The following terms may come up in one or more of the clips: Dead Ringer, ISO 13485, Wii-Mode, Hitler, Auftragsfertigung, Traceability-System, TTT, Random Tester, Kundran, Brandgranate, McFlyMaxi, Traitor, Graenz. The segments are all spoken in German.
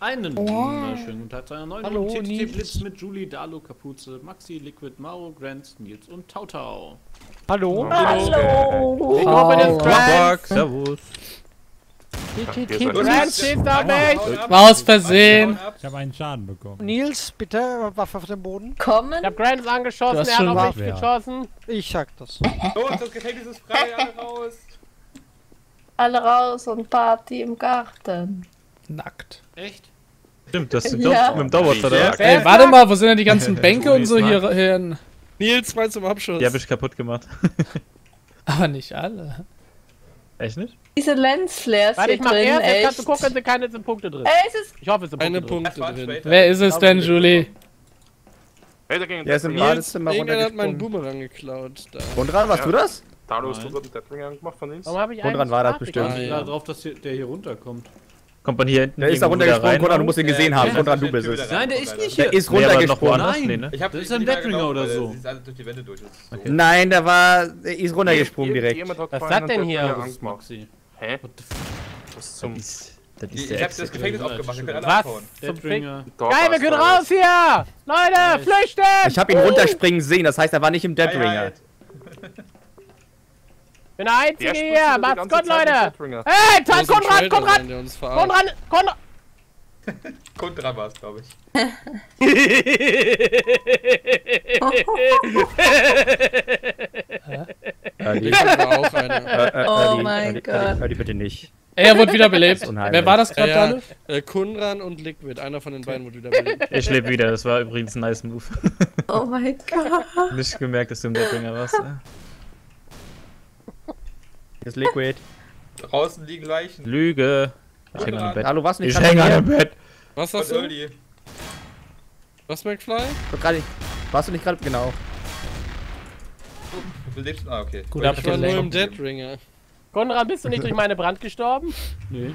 Einen wunderschönen guten Tag zu einer neuen TTT Blitz mit Julie, Dalo, Kapuze, Maxi, Liquid, Mauro, Graenz, Nils und Tautau. Hallo. Hallo. Hallo. Graenz. Servus. TTT Graenz steht da nicht. War aus Versehen. Ich habe einen Schaden bekommen. Nils, bitte, Waffe auf den Boden. Kommen. Ich habe Graenz angeschossen, er hat auf mich geschossen. Ich sag das. So, das Gefängnis ist frei, alle raus. Alle raus und Party im Garten. Nackt. Echt? Stimmt, das ist ja. Mit dem Dauerzeit. Ey, warte mal, wo sind denn die ganzen Bänke und so hier hin? Nils, meinst du im Abschuss? Die hab ich kaputt gemacht. Aber nicht alle. Echt nicht? Diese Lensflares sind drin, echt. Jetzt kannst du gucken, sind keine Punkte drin. Ey, es ist ich hoffe, es sind Punkte drin. Wer ist es denn, Julie? Hey, der ist im Badezimmer runtergesprungen. Hat meinen Boomerang geklaut. Und dran, warst du das? Talo ist drüber mit Dead Ringer gemacht von links. Und dran war das bestimmt. Ich war drauf, dass der hier runterkommt. Kommt man hier hinten? Der ist da runtergesprungen, Konrad, du musst ihn gesehen haben. Konrad, du bist es. Nein, der ist nicht hier. Der ist runtergesprungen. Nein, das ist ein Dead Ringer oder so. Nein, da war. Der ist runtergesprungen direkt. Was ist das denn hier? Hä? Was zum. Ich hab das Gefängnis aufgemacht, wir können alle abhauen. Geil, wir können raus hier! Leute, flüchten! Ich hab ihn runterspringen sehen, das heißt, er war nicht im Dead Ringer. Ich bin der Einzige hier! Macht's gut, Leute! Hey, Konrad! Konrad war's, glaube ich. Oh mein Gott. Hör die bitte nicht. Ey, er wurde wiederbelebt. Wer war das gerade da? Kunran und Liquid. Einer von den beiden wurde wiederbelebt. Ich lebe wieder. Das war übrigens ein nice Move. Oh mein Gott. Nicht gemerkt, dass du im Dead Ringer warst. Das Liquid. Draußen liegen Leichen. Lüge. Ich häng an dem Bett. Hallo, was nicht? Ich häng an dem Bett. Was hast du? Was, McFly? Warst du nicht gerade genau? Du lebst. Ah, okay. Gut, ich war nur im Dead Ringer. Konrad, bist du nicht durch meine Brand gestorben? Nee.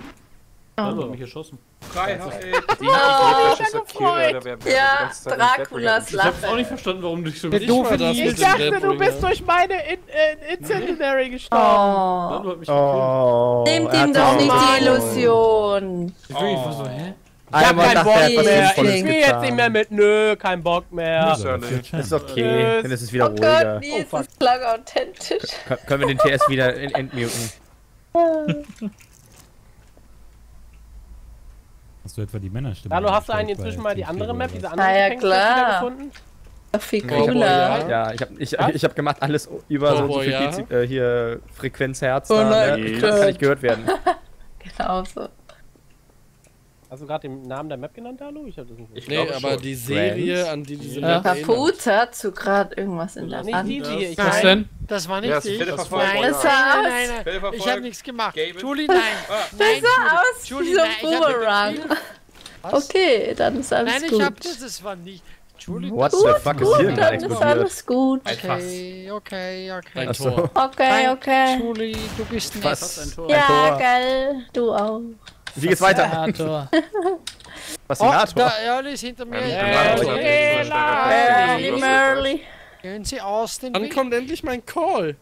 Also, mich erschossen. Freiheit! Ja, Draculas Lache. Ich hab's auch nicht verstanden, warum du dich so mit Ich dachte, du bist durch meine Incendiary gestorben. Oh. Nehmt ihm doch nicht die Illusion. Ich hab keinen Bock mehr. Ich spiel jetzt nicht mehr mit. Nö, kein Bock mehr. Ist okay, dann ist es wieder ruhiger. Oh Gott, ist lang authentisch. Können wir den TS wieder entmuten? Hast du etwa die Männerstimme? Hallo, hast du einen inzwischen mal die andere Map, diese andere gefunden? Ach, viel cooler. Ja, ich hab gemacht alles über so viel hier Frequenzherz. Kann nicht gehört werden. Genau so. Hast du gerade den Namen der Map genannt, Hallo? Ich hab das nicht gehört. Nee, aber die Serie, an die diese Map erinnert. Kapuze hat so gerade irgendwas in der Hand. Was denn? Das war nicht ich. Das war nein. Ich hab nichts gemacht. Julie, nein. Das sah aus wie so ein Boomerang. Okay, dann ist alles gut. Nein, ich hab das war nicht. Julie, what the fuck ist hier? Dann ist alles gut. Okay. Okay. Julie, du bist nicht. Ja, geil. Du auch. Wie geht's weiter? Fascinator? Da Early ist hinter mir. Early. Gehen Sie aus den Weg. Dann kommt endlich mein Call.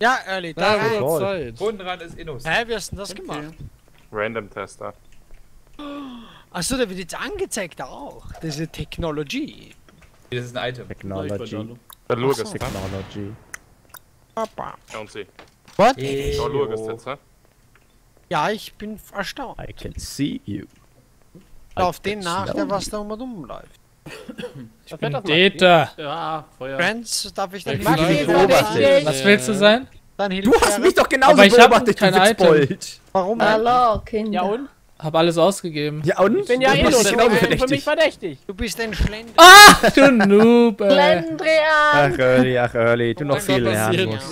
Ja, Early, da wird Zeit. Rundenrand ist Innos. Hä, wie hast denn das gemacht? Random Tester. Achso, der wird jetzt angezeigt auch. Das ist Technology. Das ist ein Item. Technology. Der Lurgus Technology. Papa. Schauen Sie. Was? Der Lurgus Tester. Ja, ich bin erstaunt. I can see you. Auf den nach, der was da oben läuft. Ich bin Täter. Ja, Feuer. Friends, darf ich nicht beobachten. Was willst du sein? Du hast mich doch genauso beobachtet, du Witzbold. Warum? Hallo, Kinder. Ja und? Hab alles ausgegeben. Ja und? Ich bin ja eh für mich verdächtig. Du bist ein Schlendrian. Ah, du Noob, ey. Schlendrian. Ach Early, du noch viel lernen musst.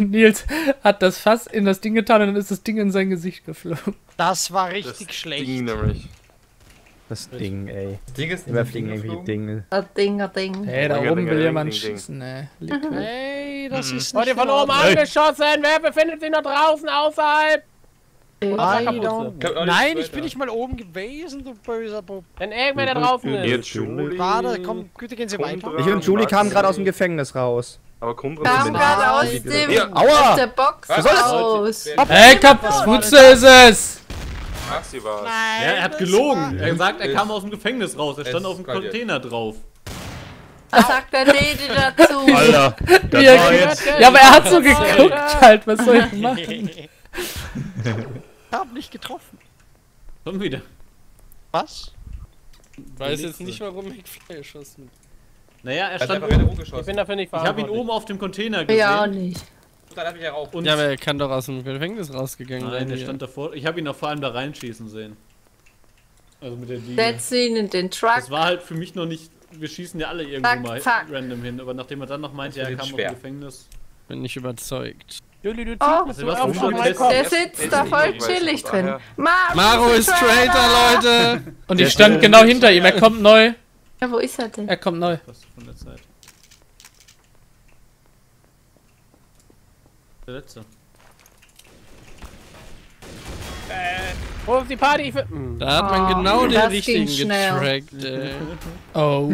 Nils hat das Fass in das Ding getan und dann ist das Ding in sein Gesicht geflogen. Das war richtig schlecht. Das Ding, ey. Das Ding ist überfliegen irgendwie Dinge. Das Ding. Hey, da oben will jemand schießen, ey. Hey, das ist nicht. Wurde von oben angeschossen. Wer befindet sich noch draußen außerhalb? Nein, ich bin nicht mal oben gewesen, du böser Bub. Wenn irgendwer da draufen ist. Warte, komm, Güte, gehen Sie weiter. Ich und Julie kamen gerade aus dem Gefängnis raus. Aber kam gerade aus der Box raus. Hey, Kapuze ist es! Maxi war es. Nein, ja, er hat gelogen. Er sagt, er kam aus dem Gefängnis raus. Er stand auf dem Container drauf. Was sagt der Lady dazu? Alter, das war jetzt... Ja, aber er hat so geguckt halt. Was soll ich machen? Ich hab nicht getroffen. Komm wieder. Was? Ich weiß jetzt nicht, warum McFly geschossen. Naja, er stand oben. Ich bin dafür nicht verantwortlich. Ich hab ihn oben auf dem Container gesehen. Ja, auch nicht. Ja, aber er kann doch aus dem Gefängnis rausgegangen sein. Nein, der stand davor. Ich habe ihn auch vor allem da reinschießen sehen. Also mit der Linie. Setz ihn in den Truck. Das war halt für mich noch nicht... Wir schießen ja alle irgendwo mal random hin. Aber nachdem er dann noch meinte, er kam aus dem Gefängnis... Bin nicht überzeugt. Oh, der sitzt da voll chillig drin. Maro ist Traitor, Leute! Und ich stand genau hinter ihm. Er kommt neu. Ja, wo ist er denn? Er kommt neu. Der letzte. Wo auf die Party? Da hat man genau den richtigen getrackt, ey. Oh.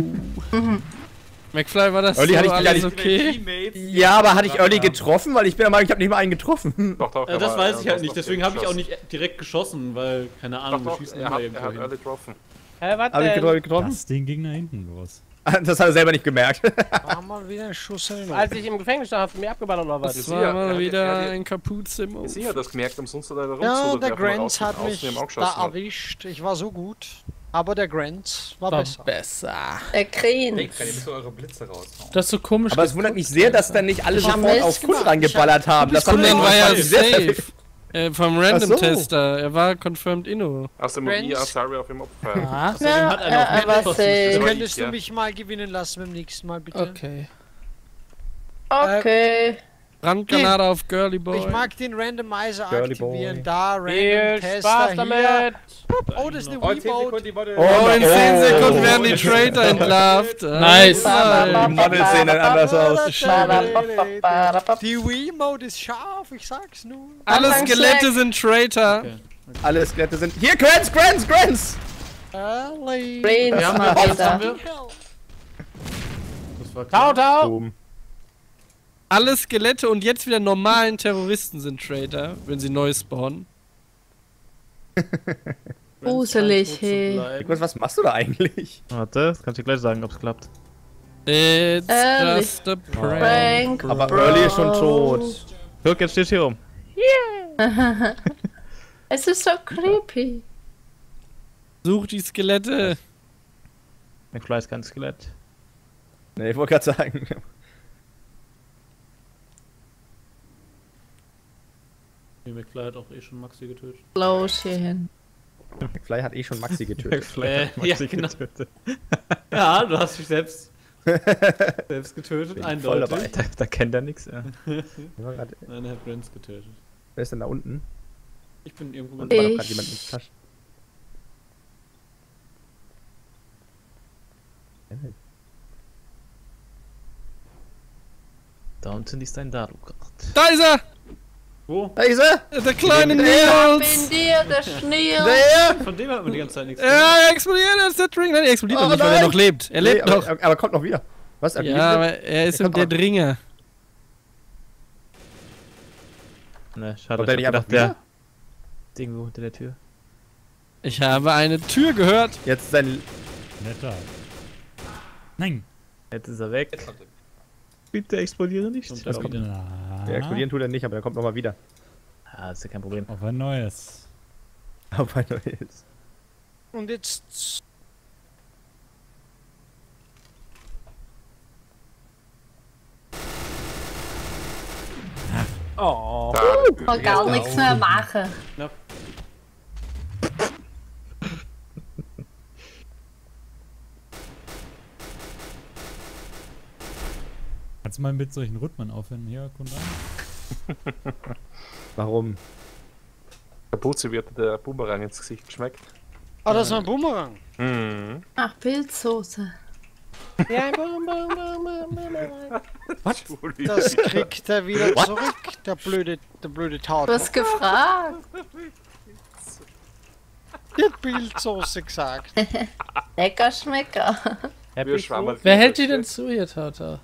McFly war das Early, so hatte ich alles okay? Ja, aber hatte ich Early getroffen? Weil ich bin der Meinung, ich habe nicht mal einen getroffen. Doch, doch, das weiß ich halt nicht, deswegen habe ich auch nicht direkt geschossen, weil, keine Ahnung, wir schießen immer irgendwo hin. Er hat Early getroffen. Hab ich getroffen? Das Ding ging nach hinten los. Das hat er selber nicht gemerkt. War mal wieder ein Schuss selber. Als ich im Gefängnis stand, hast du mir abgeballert oder was? Das war mal wieder ein Kapuze im Ofen. Sie hat das gemerkt, umsonst hat er da rumgezogen. Ja, der Graenz hat mich da erwischt. Ich war so gut, aber der Graenz war besser. Der Graenz. Das ist so komisch. Aber es wundert mich sehr, dass dann nicht alle sofort auf Kunden reingeballert haben. Das Kunden war ja safe. Vom Random Tester, er war confirmed Inno. Aus dem Mobile Asari auf dem Opfer. Ja, aber safe. Könntest du mich mal gewinnen lassen beim nächsten Mal, bitte? Okay. Okay. Brandgranate auf Girly Boy. Ich mag den Randomizer aktivieren. Da, Random Tester hier. Oh, das ist eine Wii-Mode. Oh, in 10 Sekunden werden die Traitor entlarvt. Nice. Die Models sehen dann anders aus. Die Wii-Mode ist scharf, ich sag's nur. Alle Skelette sind Traitor. Alle Skelette sind... Hier, Graenz! Tau! Alle Skelette und jetzt wieder normalen Terroristen sind Traitor, wenn sie neu spawnen. Gruselig, hey. Was machst du da eigentlich? Warte, das kann ich dir gleich sagen, ob's klappt. It's just a prank. Aber Early ist schon tot. Guck, jetzt steht hier rum. Yeah. Es ist so creepy. Such die Skelette. McFly ist kein Skelett. Ne, ich wollte gerade sagen. McFly hat auch schon Maxi getötet. Blausch hier hin. McFly hat schon Maxi getötet. McFly hat Maxi getötet. Ja, du hast dich selbst getötet, bin eindeutig. Voll dabei. Da kennt er nix. Ja. Nein, er hat Graenz getötet. Wer ist denn da unten? Ich bin irgendwo... Da war doch gerade jemand in der Tasche. Da unten ist ein Darukat. Da ist er! Wo? Da ist er! Der kleine Nils! Der Schneel! Der! Von dem hat man die ganze Zeit nichts gehört. Ja, er explodiert, er ist Dead Ringer! Nein, er explodiert noch nicht, weil er noch lebt. Er lebt noch. Aber kommt noch wieder. Was? Er ja, aber er ist im Dead Ringer. Ne, schade, ich hab gedacht, der... Ding hinter der Tür. Ich habe eine Tür gehört! Jetzt ist ein... Netter. Nein! Jetzt ist er weg. Bitte explodiere nicht. Was kommt denn? Der explodieren tut er nicht, aber er kommt nochmal wieder. Ah, ist ja kein Problem. Auf ein neues. Auf ein neues. Und jetzt... Oh. Ich kann gar nichts mehr machen. Ja. Kannst du mal mit solchen Rhythmen aufhören? Ja, Kunde. Warum? Der Buzi wird der Boomerang ins Gesicht geschmeckt. Oh, das war ein Boomerang. Mhm. Ach, Pilzsoße. Ja, Boomerang. Was? Das kriegt er wieder zurück, der blöde Taut. Du hast gefragt. Der Pilzsoße gesagt. Lecker Schmecker. Wer hält die denn zu, ihr Tauter?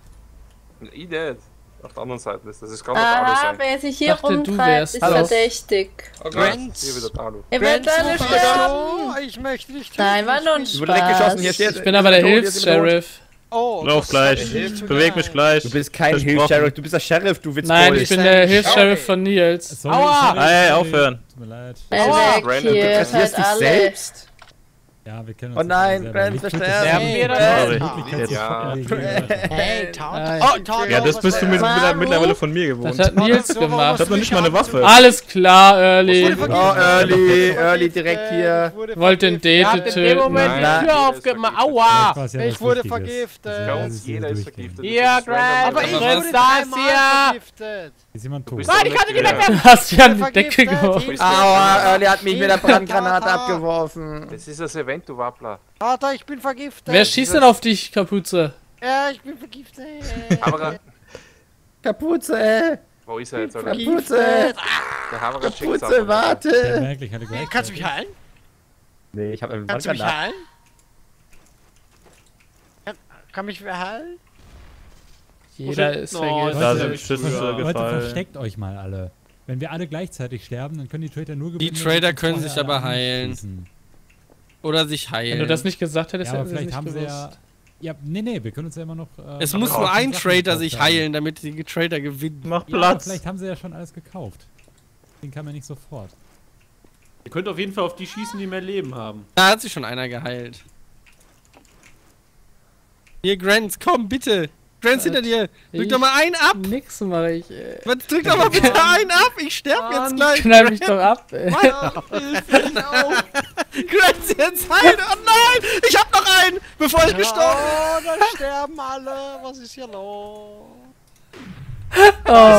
Ich nicht. auf der anderen Seite ist. Das ist gerade Alu sein. Wer sich hier rumtreibt, ist verdächtig. Graenz! Hier wieder Alu. Ihr werdet alle sterben! Ich möchte nicht sterben! Nein, war nur ein Spaß. Ich bin aber der Hilfs-Sheriff. Oh, lauf gleich, ich beweg mich gleich. Du bist kein Hilfs-Sheriff, du bist der Sheriff, du willst Nein, ich bin der Hilfs-Sheriff von Nils. Aua! Ey, aufhören. Tut mir leid. Brandon, du kassierst dich selbst? Ja, wir kennen uns. Oh nein, Brandon, wir sterben. Ja, das bist du mittlerweile von mir gewohnt. Das hat Nils gemacht. Ich hab noch nicht mal eine Waffe. Alles klar, Early. Oh, Early direkt hier. Wollt den Dete töten. In dem Moment die Tür aufgemacht. Aua! Ich wurde vergiftet. Jeder ist vergiftet. Ja, Brandon. Aber ich wurde dreimal vergiftet. Nein, ich kann nicht weg! Du hast ja an die Decke geworfen. Aua, Early hat mich mit der Brandgranate abgeworfen. Das ist das Event. Du Wappler. Alter, ich bin vergiftet. Wer schießt denn auf dich, Kapuze? Ja, ich bin vergiftet. Hammerer. Kapuze, ey. Wo ist er jetzt, oder? Kapuze. Der Hammerer schickt Kapuze, warte. Kannst du mich heilen? Nee, ich hab einen Brandgranat. Kannst du mich heilen? Kann mich wer heilen? Jeder ist vergiftet. Leute, versteckt euch mal alle. Wenn wir alle gleichzeitig sterben, dann können die Traitor nur gewinnen. Die Traitor können sich aber heilen. Oder sich heilen. Wenn du das nicht gesagt hättest, ja, hätten vielleicht nicht gewusst. Ja, nee, wir können uns ja immer noch... es muss nur ein Traitor sich heilen, damit die Traitor gewinnen. Mach Platz! Ja, vielleicht haben sie ja schon alles gekauft. Den kann man nicht sofort. Ihr könnt auf jeden Fall auf die schießen, die mehr Leben haben. Da hat sich schon einer geheilt. Hier, Graenz, komm, bitte! Graenz hinter dir! Drück doch mal einen ab! Nix mach ich, ey. Drück doch mal bitte einen ab! Ich sterbe jetzt gleich! Knall mich doch ab, ey! Graenz jetzt heilen! Oh nein! Ich hab noch einen! Bevor ich gestorben bin! Oh, dann sterben alle! Was ist hier los? Wir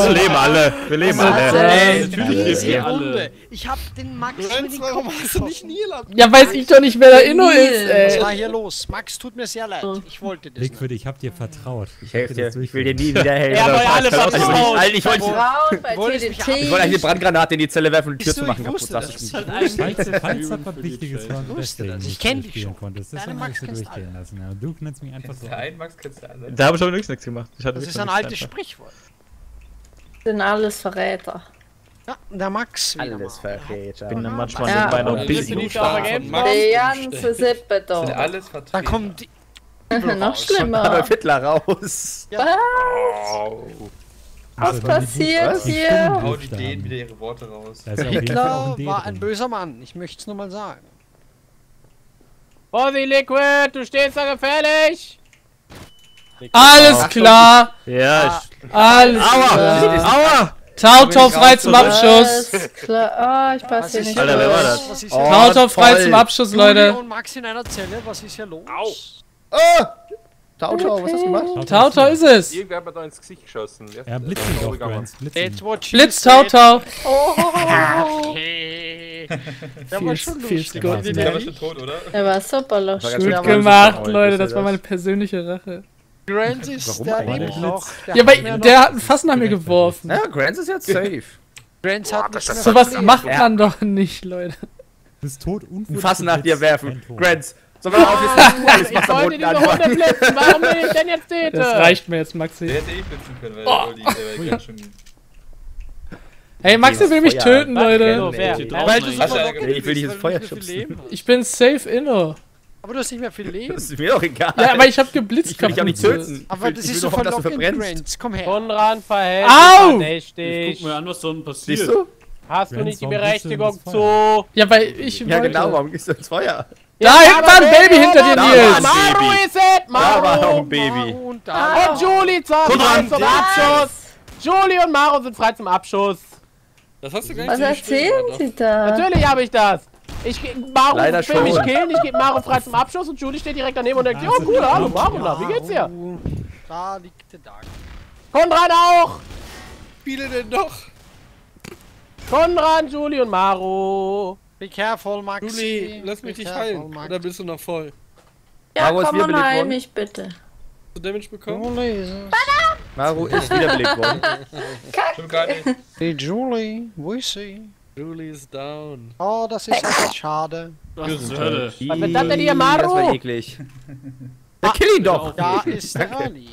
leben alle! Wir leben alle! Natürlich leben wir alle! Ich hab den Max mit den Kopf geschossen! Ja, weiß ich doch nicht, wer der Inno ist, ey! Was war hier los? Max, tut mir sehr leid. Ich wollte das nicht. Ich hab dir vertraut. Ich helfe dir. Ich will dir nie wieder helfen. Ja, aber alle vertraut! Ich wollte eine Brandgranate in die Zelle werfen und die Tür zu machen. Falls da Verpflichtiges von ich kenn dich schon. Das ist Max durchgehen lassen. Du nennst mich einfach so. Da hab ich aber nichts gemacht. Das ist ein altes Sprichwort. Sind alles Verräter. Ja, der Max wieder. Alles Verräter. Ich bin dann manchmal in meiner Bildungsstrafe. Die ganze Sippe da. Sind alles Verräter. Da kommt die... Noch schlimmer. Da kommt Hitler raus. Was passiert hier? Hau die Dänen wieder ihre Worte raus. Hitler war ein böser Mann. Ich möchte es nur mal sagen. Oh, wie Liquid, du stehst da gefährlich. Alles klar! Ja, alles klar! Aua! Tautau frei zum Abschuss! Alles klar, ich passe hier nicht. Alter, wer war das? Tautau frei zum Abschuss, Leute! Und Max in einer Zelle, was ist hier los? Oh! Tautau, was hast du gemacht? Tautau ist es! Irgendwer hat mir da ins Gesicht geschossen. Er blitzt mich auch, Graenz. Blitz Tautau! Oh! Der war schon lustig. Der war schon tot, oder? Er war super lustig. Gut gemacht, Leute, das war meine persönliche Rache. Graenz ist da noch. Ja, weil der hat einen Fass nach mir geworfen. Ja, Graenz ist jetzt safe. Graenz hat nicht mehr. Sowas macht man doch nicht, Leute. Du bist tot und ein Fass nach dir werfen. Graenz, soll man auf jetzt nicht alles diese Hunde blitzen? Warum will ich denn jetzt Dete? Das reicht mir jetzt, Maxi. Der hätte ich blitzen können, weil der schon... Hey, Maxi will mich töten, Leute. Ich will dieses Feuer schubsen. Ich bin safe inno. Aber du hast nicht mehr viel Leben. Das ist mir doch egal. Ja, aber ich hab geblitzt. Ich will dich auch nicht töten. Aber das ist so von Graenz. Komm her. Konran verhält sich verdächtig. Guck mir an, was da unten passiert. Siehst du? Hast du nicht die Berechtigung zu... Ja, weil ich... Ja, genau. Warum gehst du ins Feuer? Da hinten war ein Baby hinter dir, Nils. Maru ist es. Da war noch ein Baby. Und Julie frei zum Abschuss. Julie und Maru sind frei zum Abschuss. Das hast du gar nicht so gespielt. Was erzählen Sie da? Natürlich habe ich das. Ich Maru will mich killen, ich gebe Maru frei zum Abschuss und Julie steht direkt daneben und denkt, oh cool, hallo Maru, wie geht's dir? Da liegt der Dark. Konrad auch! Viele denn doch? Konrad, Julie und Maru. Be careful, Max. Julie, lass mich dich heilen, oder bist du noch voll? Ja, komm und heil mich bitte. Hast du Damage bekommen? Julie. Maru ist wieder belegt worden. Kacke. Hey Julie, wo ist sie? Julie is down. Oh, das ist echt schade. Gesölle. Was ist das denn hier, Maru? Das war eklig. Der kill ihn doch. Da ist der Ali.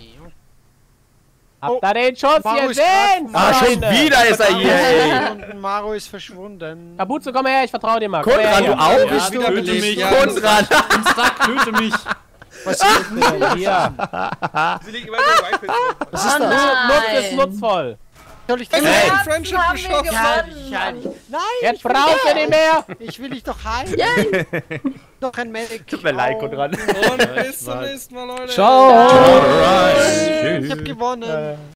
Habt ihr den Schuss gesehen? Ah, schon wieder ist er hier, ey. Maro ist verschwunden. Kabuzo, komm her, ich vertraue dir mal. Konrad, du auch? Ja, wieder bitte mich. Konrad. Töte mich. Was ist denn hier? Sie liegen immer so weit. Was ist das? Nutz ist nutzvoll. Ich kann den Friendship geschafft. Nein! Jetzt braucht er nicht mehr! Ich will dich doch heilen! Doch ein Medic! Tut mir leid, Konrad! Und bis zum nächsten Mal, Leute! Ciao! Ciao. Ich hab gewonnen!